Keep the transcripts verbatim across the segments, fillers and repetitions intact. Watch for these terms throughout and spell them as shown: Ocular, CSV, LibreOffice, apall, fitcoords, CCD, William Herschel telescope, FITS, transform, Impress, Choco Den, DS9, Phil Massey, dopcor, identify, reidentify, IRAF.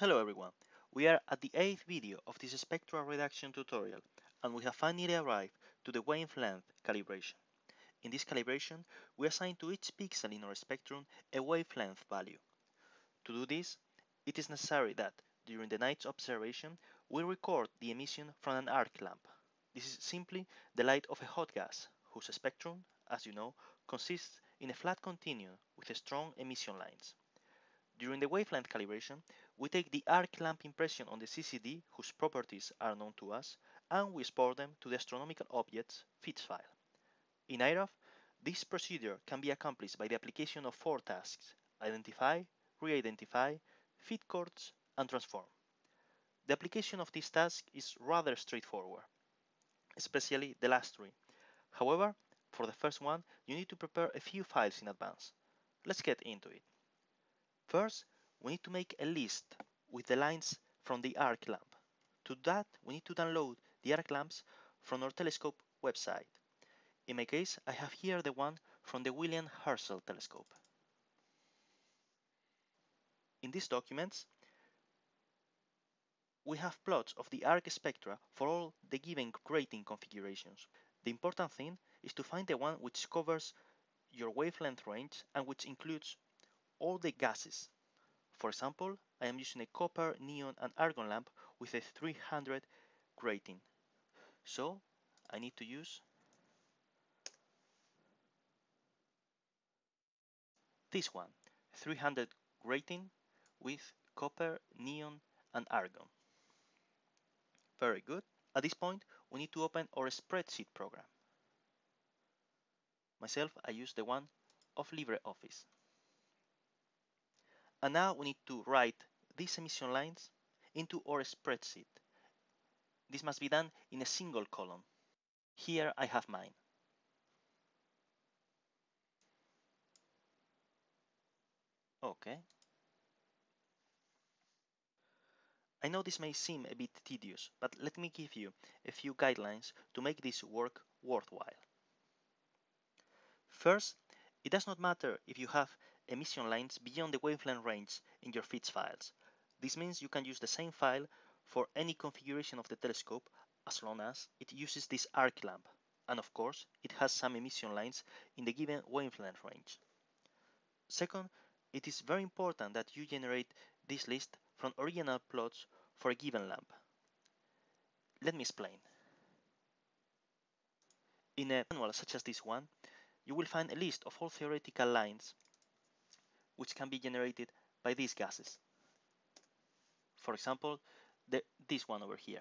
Hello everyone, we are at the eighth video of this spectral reduction tutorial and we have finally arrived to the wavelength calibration. In this calibration, we assign to each pixel in our spectrum a wavelength value. To do this, it is necessary that, during the night's observation, we record the emission from an arc lamp. This is simply the light of a hot gas, whose spectrum, as you know, consists in a flat continuum with strong emission lines. During the wavelength calibration, we take the arc lamp impression on the C C D, whose properties are known to us, and we export them to the astronomical objects FITS file. In I R A F, this procedure can be accomplished by the application of four tasks: identify, reidentify, fitcoords, and transform. The application of this task is rather straightforward, especially the last three. However, for the first one, you need to prepare a few files in advance. Let's get into it. First, we need to make a list with the lines from the arc lamp. To that, we need to download the arc lamps from our telescope website. In my case, I have here the one from the William Herschel telescope. In these documents, we have plots of the arc spectra for all the given grating configurations. The important thing is to find the one which covers your wavelength range and which includes all the gases. For example, I am using a copper, neon and argon lamp with a three hundred grating. So, I need to use this one, three hundred grating with copper, neon and argon. Very good. At this point, we need to open our spreadsheet program. Myself, I use the one of LibreOffice. And now we need to write these emission lines into our spreadsheet. This must be done in a single column. Here I have mine. Okay. I know this may seem a bit tedious, but let me give you a few guidelines to make this work worthwhile. First, it does not matter if you have emission lines beyond the wavelength range in your FITS files. This means you can use the same file for any configuration of the telescope as long as it uses this arc lamp, and of course it has some emission lines in the given wavelength range. Second, it is very important that you generate this list from original plots for a given lamp. Let me explain. In a manual such as this one, you will find a list of all theoretical lines which can be generated by these gases. For example, the, this one over here.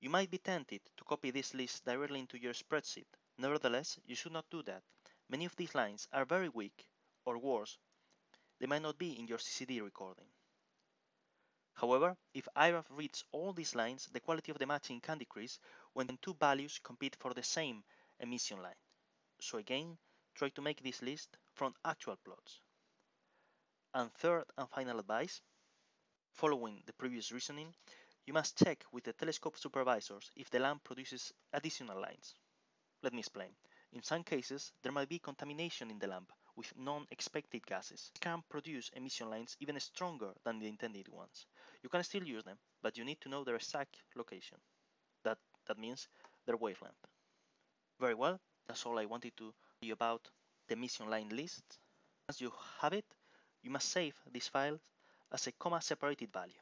You might be tempted to copy this list directly into your spreadsheet. Nevertheless, you should not do that. Many of these lines are very weak, or worse, they might not be in your C C D recording. However, if I R A F reads all these lines, the quality of the matching can decrease when two values compete for the same emission line. So again, try to make this list from actual plots. And third and final advice, following the previous reasoning, you must check with the telescope supervisors if the lamp produces additional lines. Let me explain. In some cases, there might be contamination in the lamp with non-expected gases. It can produce emission lines even stronger than the intended ones. You can still use them, but you need to know their exact location. That, that means their wavelength. Very well, that's all I wanted to tell you about the emission line list. Once you have it, you must save this file as a comma-separated value.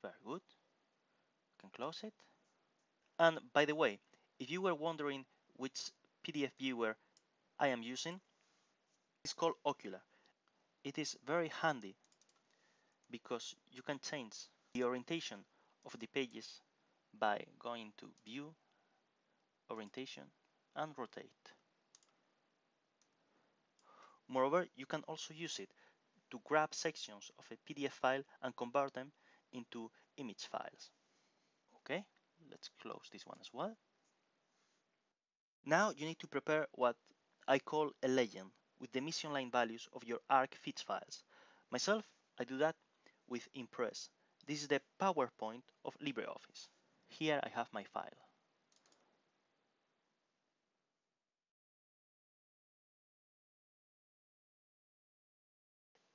Very good. You can close it. And by the way, if you were wondering which P D F viewer I am using, it's called Ocular. It is very handy because you can change the orientation of the pages by going to View, Orientation, and Rotate. Moreover, you can also use it to grab sections of a P D F file and convert them into image files. Okay, let's close this one as well. Now you need to prepare what I call a legend with the emission line values of your arc FITS files. Myself, I do that with Impress. This is the PowerPoint of LibreOffice. Here I have my file.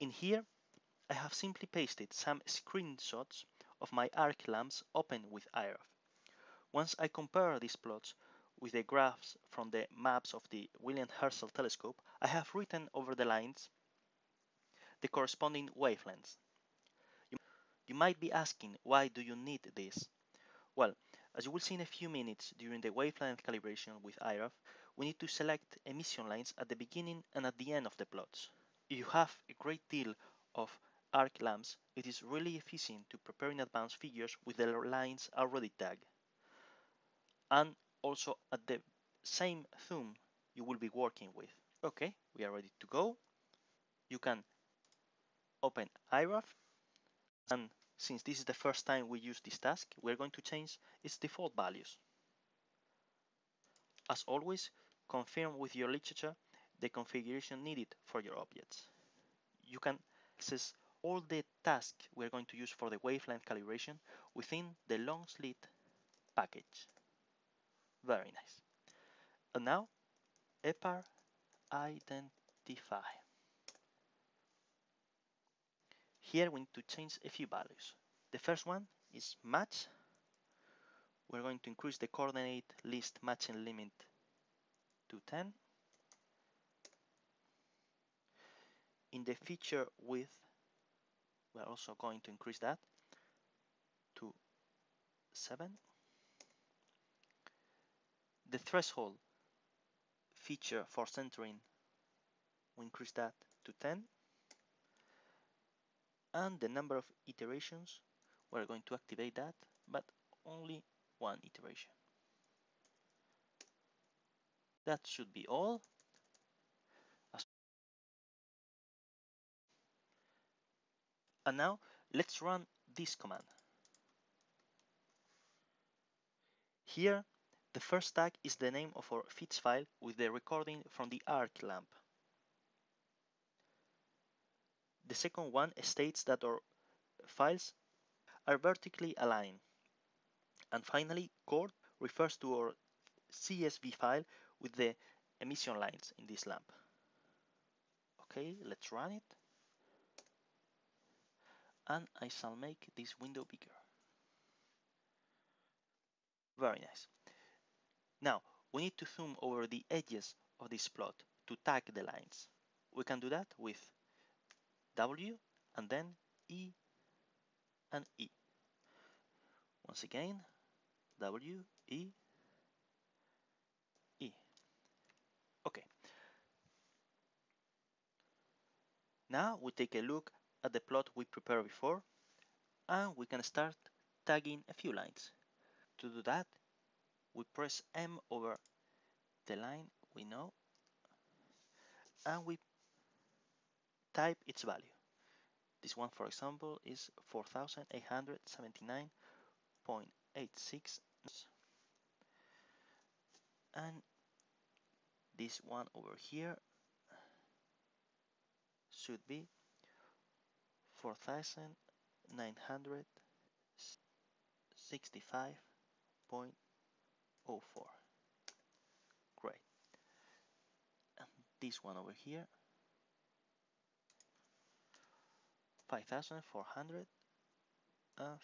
In here, I have simply pasted some screenshots of my arc lamps open with I R A F. Once I compare these plots with the graphs from the maps of the William Herschel telescope, I have written over the lines the corresponding wavelengths. You, you might be asking, why do you need this? Well, as you will see in a few minutes during the wavelength calibration with I R A F, we need to select emission lines at the beginning and at the end of the plots. If you have a great deal of arc lamps, it is really efficient to prepare in advance figures with the lines already tagged. And also at the same theme you will be working with. Okay, we are ready to go. You can open I R A F, and since this is the first time we use this task, we are going to change its default values. As always, confirm with your literature the configuration needed for your objects. You can access all the tasks we are going to use for the wavelength calibration within the long slit package. Very nice. And now, apall identify. Here we need to change a few values. The first one is match. We're going to increase the coordinate list matching limit to ten. In the feature width, we're also going to increase that to seven. The threshold feature for centering, we increase that to ten. And the number of iterations, we're going to activate that, but only one iteration. That should be all. And now let's run this command. Here, the first tag is the name of our FITS file with the recording from the arc lamp. The second one states that our files are vertically aligned. And finally, chord refers to our C S V file with the emission lines in this lamp. Okay, let's run it. And I shall make this window bigger. Very nice. Now, we need to zoom over the edges of this plot to tag the lines. We can do that with W and then E and E. Once again, W, E, E. Okay. Now we take a look at the plot we prepared before, and we can start tagging a few lines. To do that, we press M over the line we know, and we type its value. This one, for example, is four thousand eight hundred seventy-nine point eight six, and this one over here should be four thousand nine hundred sixty-five point oh four. Great. And this one over here, five thousand four hundred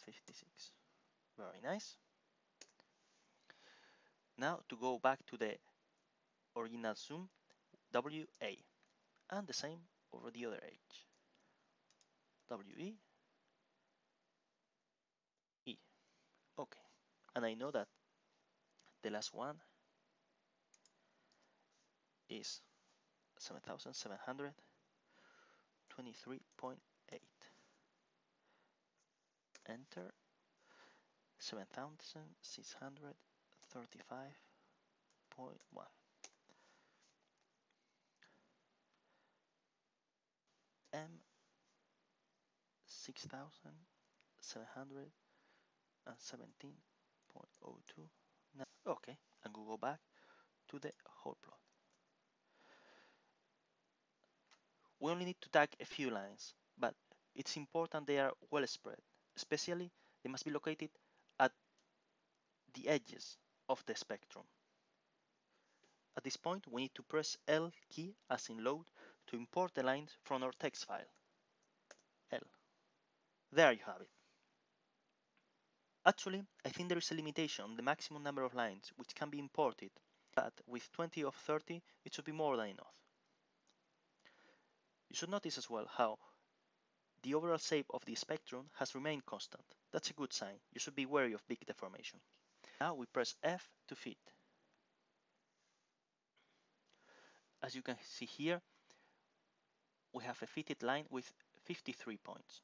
fifty-six. Very nice. Now to go back to the original zoom, W A, and the same over the other edge. W E, E. Okay, and I know that the last one is seven thousand seven hundred twenty-three point eight. Enter, seven thousand six hundred thirty-five point one. M, six thousand seven hundred seventeen point oh two. Okay, and we'll go back to the whole plot. We only need to tag a few lines, but it's important they are well spread. Especially, they must be located at the edges of the spectrum. At this point, we need to press L key as in load to import the lines from our text file. L. There you have it. Actually, I think there is a limitation on the maximum number of lines which can be imported, but with twenty or thirty it should be more than enough. You should notice as well how the overall shape of the spectrum has remained constant. That's a good sign. You should be wary of big deformation. Now we press F to fit. As you can see here, we have a fitted line with fifty-three points.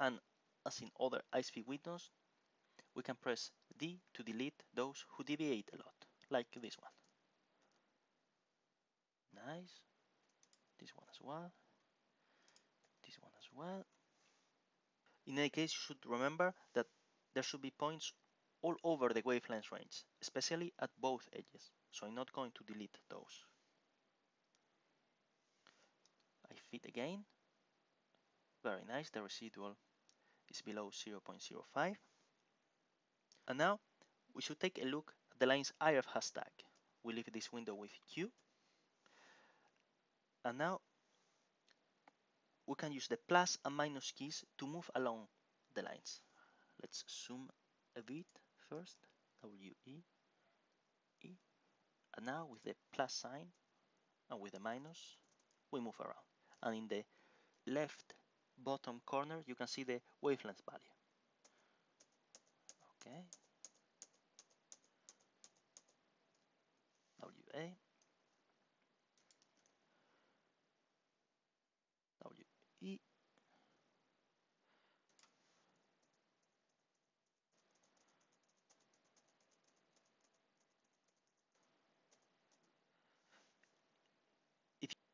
And as in other I S V windows, we can press D to delete those who deviate a lot, like this one. Nice. This one as well. This one as well. In any case, you should remember that there should be points all over the wavelength range, especially at both edges, so I'm not going to delete those. I fit again. Very nice, the residual is below zero point zero five. And now we should take a look at the line's I R A F hashtag. We leave this window with Q. And now we can use the plus and minus keys to move along the lines. Let's zoom a bit first, W, E, E. And now with the plus sign and with the minus, we move around. And in the left bottom corner, you can see the wavelength value. Okay. W, A. W, E.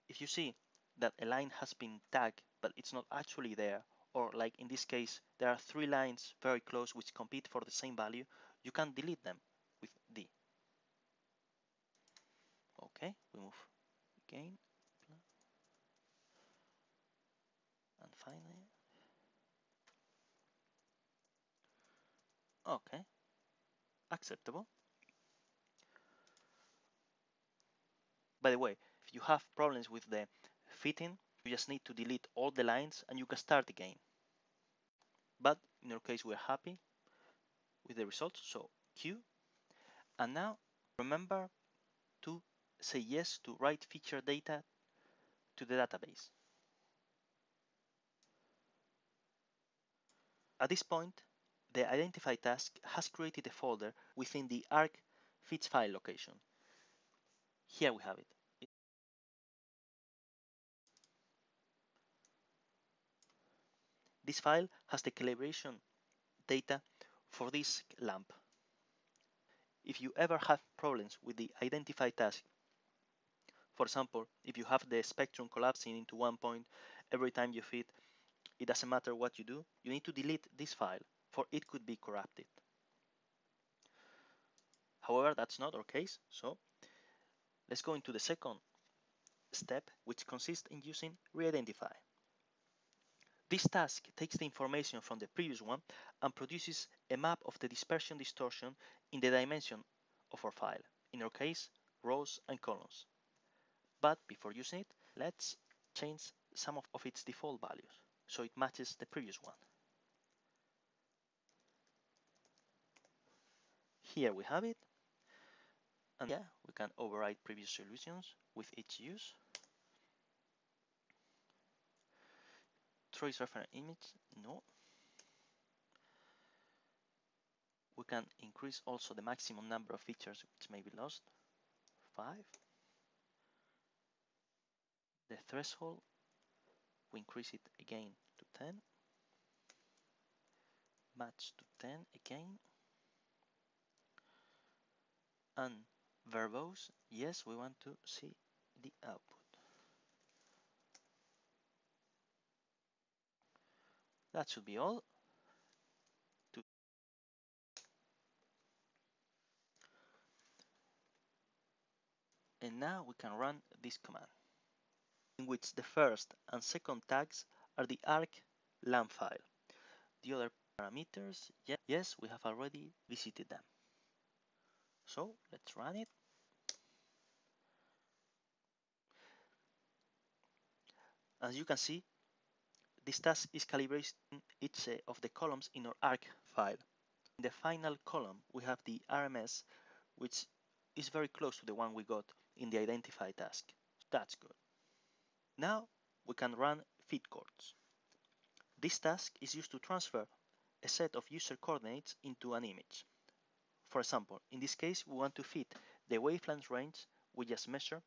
If you see that a line has been tagged but it's not actually there, or like in this case there are three lines very close which compete for the same value, you can delete them with D. Okay, we move again and finally. Okay, acceptable. By the way, if you have problems with the fitting, you just need to delete all the lines and you can start again. But in our case, we're happy with the results, so Q. And now remember to say yes to write feature data to the database. At this point, the identify task has created a folder within the arc fits file location. Here we have it. This file has the calibration data for this lamp. If you ever have problems with the identify task, for example, if you have the spectrum collapsing into one point every time you fit, it doesn't matter what you do, you need to delete this file, for it could be corrupted. However, that's not our case, so let's go into the second step, which consists in using reidentify. This task takes the information from the previous one and produces a map of the dispersion distortion in the dimension of our file, in our case, rows and columns. But before using it, let's change some of, of its default values, so it matches the previous one. Here we have it. And yeah, we can override previous solutions with each use. Trace reference image, no. We can increase also the maximum number of features which may be lost, five. The threshold, we increase it again to ten. Match to ten again. And verbose, yes, we want to see the output. That should be all. And now we can run this command, in which the first and second tags are the arc lamp file. The other parameters, yes, we have already visited them. So let's run it. As you can see, This task is calibrating each of the columns in our arc file. In the final column, we have the R M S, which is very close to the one we got in the identify task. That's good. Now we can run fitcoords. This task is used to transfer a set of user coordinates into an image. For example, in this case, we want to fit the wavelength range we just measured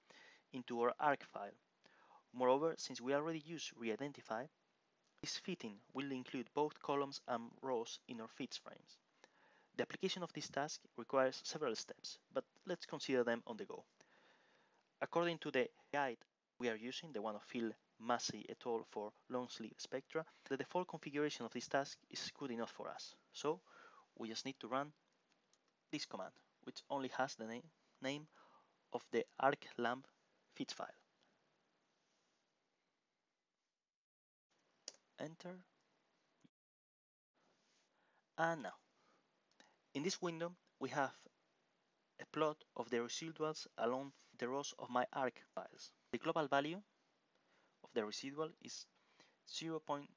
into our arc file. Moreover, since we already use reidentify, this fitting will include both columns and rows in our fits frames. The application of this task requires several steps, but let's consider them on the go. According to the guide we are using, the one of Phil Massey et al. For long-sleeve spectra, the default configuration of this task is good enough for us. So we just need to run this command, which only has the na- name of the arc lamp fits file. Enter, and now in this window we have a plot of the residuals along the rows of my arc files. The global value of the residual is zero point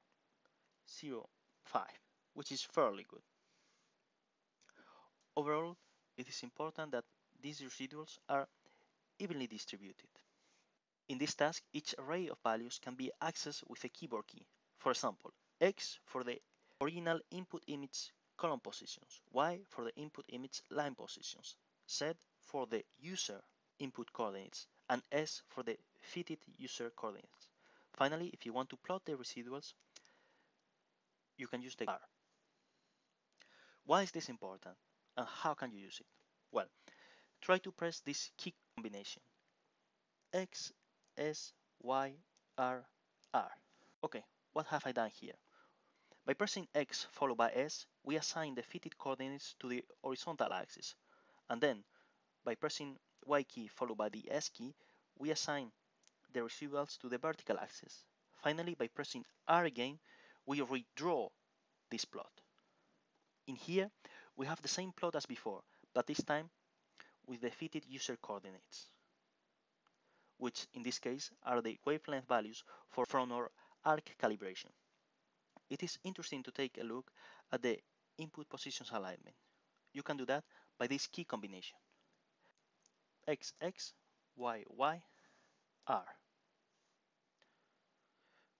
zero five, which is fairly good. Overall, it is important that these residuals are evenly distributed. In this task, each array of values can be accessed with a keyboard key. For example, X for the original input image column positions, Y for the input image line positions, Z for the user input coordinates, and S for the fitted user coordinates. Finally, if you want to plot the residuals, you can use the bar. Why is this important, and how can you use it? Well, try to press this key combination: X, S, Y, R, R. Okay. What have I done here? By pressing X followed by S, we assign the fitted coordinates to the horizontal axis, and then by pressing Y key followed by the S key, we assign the residuals to the vertical axis. Finally, by pressing R again, we redraw this plot. In here, we have the same plot as before, but this time with the fitted user coordinates, which in this case are the wavelength values for from our arc calibration. It is interesting to take a look at the input positions alignment. You can do that by this key combination: X, X, Y, Y, R.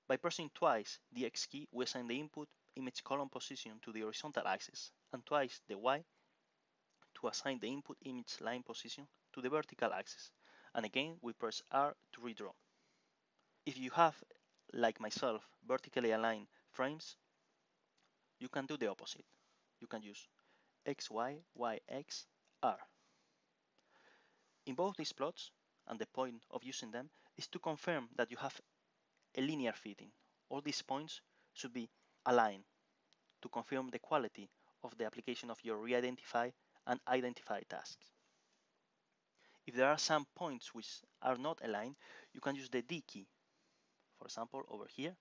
By pressing twice the X key, we assign the input image column position to the horizontal axis, and twice the Y to assign the input image line position to the vertical axis. And again, we press R to redraw. If you have, like myself, vertically aligned frames, you can do the opposite. You can use X Y, Y X, R. In both these plots, and the point of using them is to confirm that you have a linear fitting. All these points should be aligned to confirm the quality of the application of your reidentify and identify tasks. If there are some points which are not aligned, you can use the D key. For example, over here,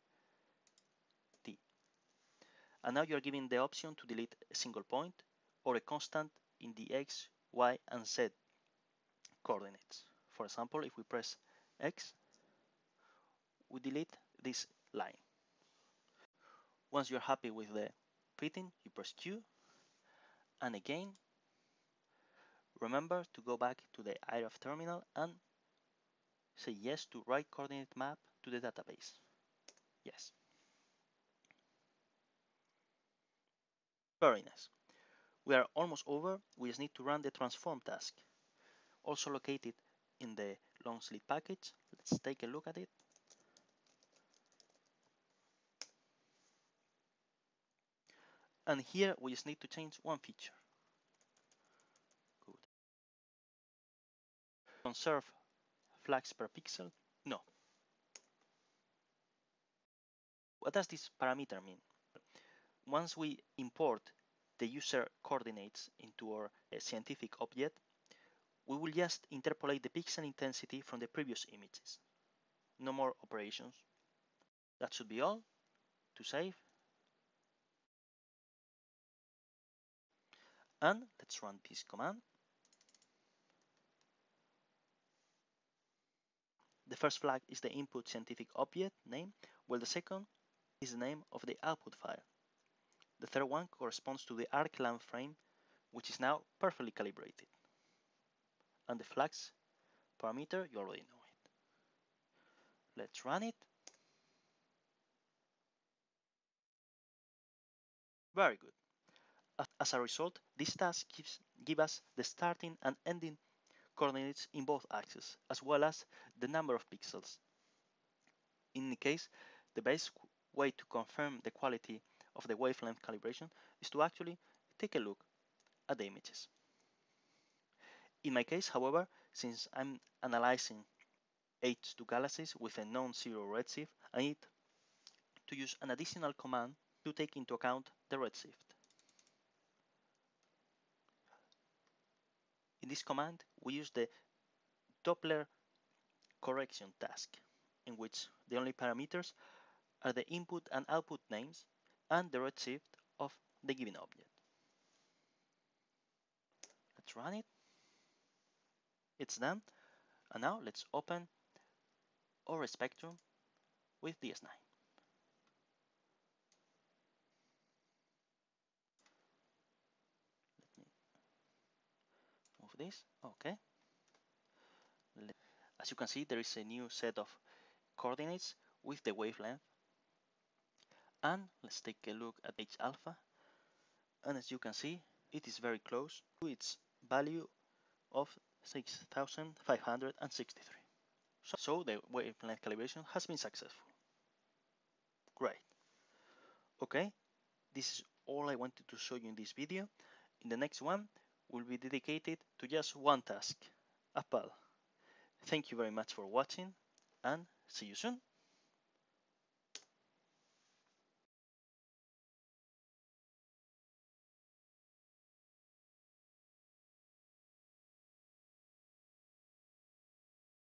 T. And now you are given the option to delete a single point or a constant in the X, Y, and Z coordinates. For example, if we press X, we delete this line. Once you are happy with the fitting, you press Q. And again, remember to go back to the I R A F terminal and say yes to write coordinate map to the database. Yes. Very nice. We are almost over. We just need to run the transform task, also located in the long sleeve package. Let's take a look at it. And here we just need to change one feature. Good. Conserve flags per pixel? No. What does this parameter mean? Once we import the user coordinates into our uh, scientific object, we will just interpolate the pixel intensity from the previous images. No more operations. That should be all. To save. And let's run this command. The first flag is the input scientific object name, while the second is the name of the output file. The third one corresponds to the arc lamp frame, which is now perfectly calibrated. And the flux parameter, you already know it. Let's run it. Very good. As a result, this task gives give us the starting and ending coordinates in both axes, as well as the number of pixels. In any case, the best way to confirm the quality of the wavelength calibration is to actually take a look at the images. In my case, however, since I'm analyzing H two galaxies with a non-zero redshift, I need to use an additional command to take into account the redshift. In this command, we use the Doppler correction task, in which the only parameters are the input and output names and the redshift of the given object. Let's run it. It's done. And now let's open our spectrum with D S nine. Let me move this. Okay. As you can see, there is a new set of coordinates with the wavelength. And let's take a look at H alpha. And as you can see, it is very close to its value of six thousand five hundred sixty-three. So, so the wavelength calibration has been successful. Great. Okay, this is all I wanted to show you in this video. In the next one, will be dedicated to just one task, apall. Thank you very much for watching, and see you soon.